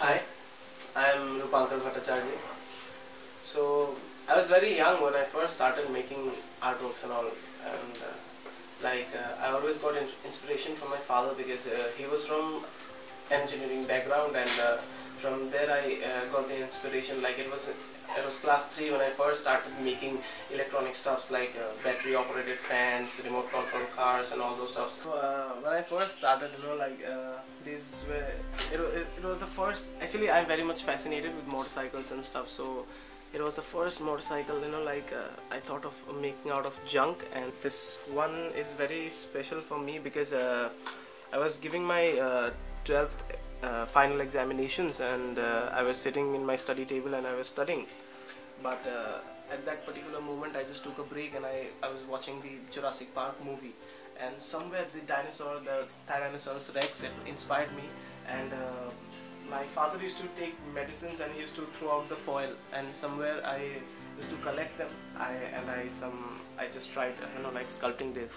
Hi, I am Rupankar Bhattacharya. So I was very young when I first started making artworks and all, and I always got inspiration from my father because he was from engineering background, and from there I got the inspiration. Like it was class 3 when I first started making electronic stuffs like battery operated fans, remote control cars and all those stuffs. So, when I first started, these were, it was the first, actually I'm very much fascinated with motorcycles and stuff, so it was the first motorcycle, I thought of making out of junk. And this one is very special for me because I was giving my 12th final examinations, and I was sitting in my study table and I was studying, but at that particular moment I just took a break and I was watching the Jurassic Park movie, and somewhere the dinosaur, the Tyrannosaurus Rex, it inspired me. And my father used to take medicines and he used to throw out the foil, and somewhere I used to collect them. I just tried sculpting this.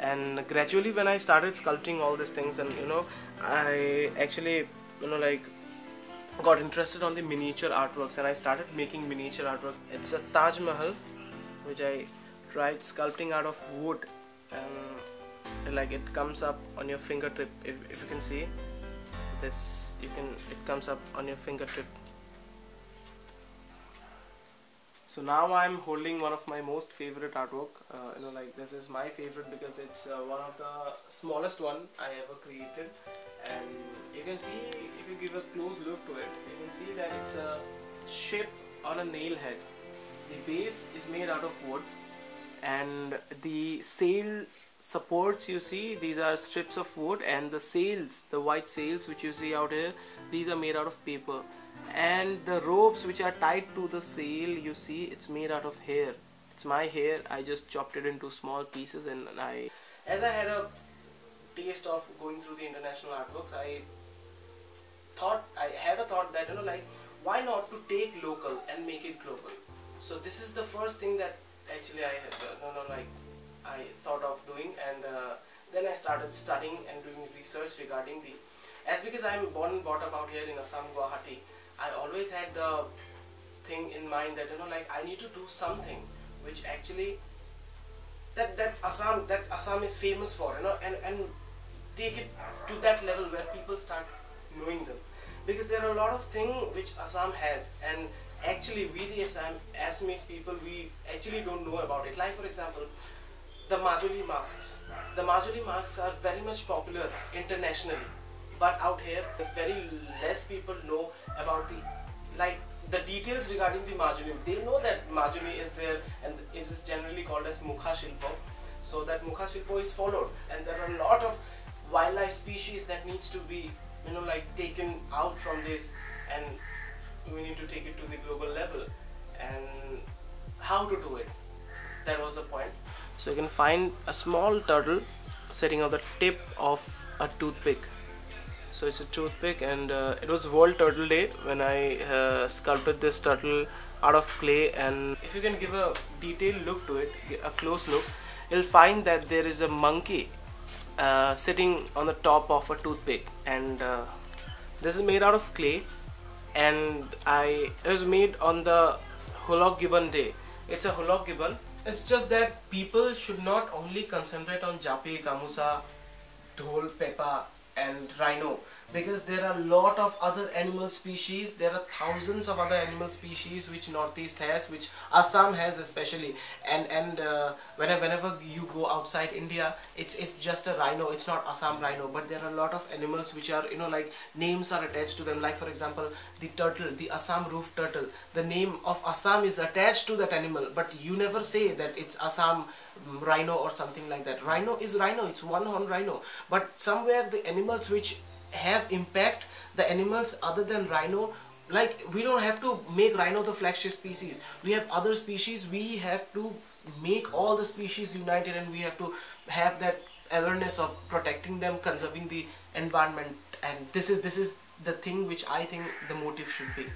And gradually when I started sculpting all these things, and I actually got interested on the miniature artworks, and I started making miniature artworks. It's a Taj Mahal which I tried sculpting out of wood, and it comes up on your fingertip. If you can see this, it comes up on your fingertip. So now I'm holding one of my most favorite artwork. This is my favorite because it's one of the smallest one I ever created, and you can see, if you give a close look to it, you can see that it's a ship on a nail head. The base is made out of wood, and the sail supports, you see, these are strips of wood, and the sails, the white sails which you see out here, these are made out of paper. And the ropes which are tied to the sail, you see, it's made out of hair. It's my hair. I just chopped it into small pieces, and as I had a taste of going through the international artworks, I had a thought that why not to take local and make it global. So this is the first thing that actually I thought of doing, and then I started studying and doing research regarding because I am born and brought up out here in Assam, Guwahati. I always had the thing in mind that I need to do something which actually that Assam is famous for, and take it to that level where people start knowing them, because there are a lot of things which Assam has, and actually we the Assamese people, we actually don't know about it. Like for example, the Majuli masks. The Majuli masks are very much popular internationally, but out here very less people know about the details regarding the Majuli. They know that Majuli is there, and it is generally called as mukha shilpo. So that mukha shilpo is followed, and there are a lot of wildlife species that needs to be taken out from this, and we need to take it to the global level, and how to do it, that was the point. So you can find a small turtle sitting on the tip of a toothpick. So it's a toothpick, and it was World Turtle Day when I sculpted this turtle out of clay. And if you can give a detailed look to it, a close look, you'll find that there is a monkey sitting on the top of a toothpick, and this is made out of clay, and it was made on the Hoolock Gibbon day. It's a Hoolock Gibbon. It's just that people should not only concentrate on japi, kamusa, dhol, pepa and rhino, because there are a lot of other animal species. There are thousands of other animal species which Northeast has, which Assam has especially, and whenever you go outside India, it's just a rhino. It's not Assam rhino, but there are a lot of animals which are names are attached to them. Like for example, the turtle, the Assam roof turtle, the name of Assam is attached to that animal, but you never say that it's Assam rhino or something like that. Rhino is rhino, it's one horn rhino, but somewhere the animals which have impact, the animals other than rhino, we don't have to make rhino the flagship species. We have other species. We have to make all the species united, and we have to have that awareness of protecting them, conserving the environment, and this is the thing which I think the motive should be.